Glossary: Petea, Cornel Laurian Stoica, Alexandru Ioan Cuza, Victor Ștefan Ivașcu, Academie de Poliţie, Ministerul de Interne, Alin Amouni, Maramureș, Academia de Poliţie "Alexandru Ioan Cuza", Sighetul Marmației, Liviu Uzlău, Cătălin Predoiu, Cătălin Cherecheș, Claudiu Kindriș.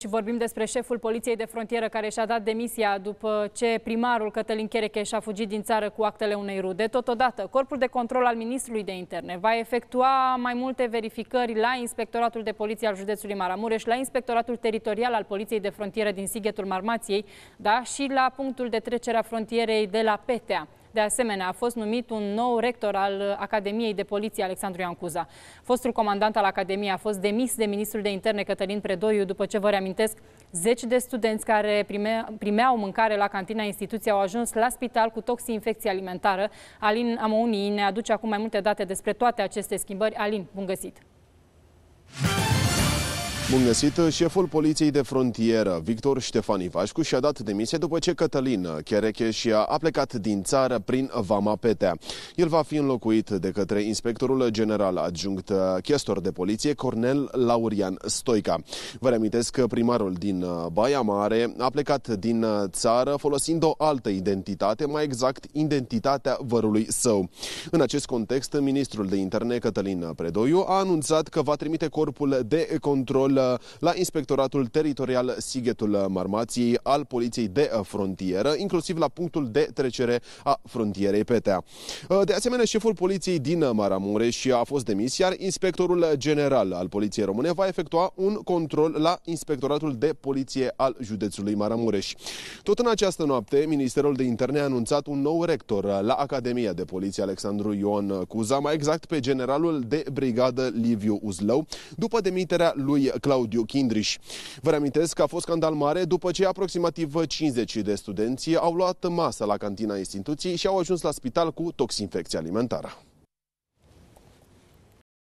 Și vorbim despre șeful Poliției de Frontieră care și-a dat demisia după ce primarul Cătălin Cherecheș a fugit din țară cu actele unei rude. Totodată, Corpul de Control al Ministrului de Interne va efectua mai multe verificări la Inspectoratul de Poliție al Județului Maramureș, la Inspectoratul Teritorial al Poliției de Frontieră din Sighetul Marmației, dar și la punctul de trecere a frontierei de la Petea. De asemenea, a fost numit un nou rector al Academiei de Poliție Alexandru Ioan Cuza. Fostul comandant al Academiei a fost demis de ministrul de interne Cătălin Predoiu după ce, vă reamintesc, 10 de studenți care primeau mâncare la cantina instituției au ajuns la spital cu toxinfecție alimentară. Alin Amouni ne aduce acum mai multe date despre toate aceste schimbări. Alin, bun găsit! Bun găsit! Șeful Poliției de Frontieră, Victor Ștefan Ivașcu, și-a dat demisia după ce Cătălin Cherecheș a plecat din țară prin Vama Petea. El va fi înlocuit de către inspectorul general adjunct chestor de poliție, Cornel Laurian Stoica. Vă reamintesc că primarul din Baia Mare a plecat din țară folosind o altă identitate, mai exact identitatea vărului său. În acest context, ministrul de interne, Cătălin Predoiu, a anunțat că va trimite corpul de control la Inspectoratul Teritorial Sighetul Marmației al Poliției de Frontieră, inclusiv la punctul de trecere a frontierei Petea. De asemenea, șeful Poliției din Maramureș a fost demis, iar inspectorul general al Poliției Române va efectua un control la Inspectoratul de Poliție al Județului Maramureș. Tot în această noapte, Ministerul de Interne a anunțat un nou rector la Academia de Poliție Alexandru Ioan Cuza, mai exact pe generalul de brigadă Liviu Uzlău, după demiterea lui Claudiu Kindriș. Vă reamintesc că a fost scandal mare după ce aproximativ 50 de studenți au luat masă la cantina instituției și au ajuns la spital cu toxinfecție alimentară.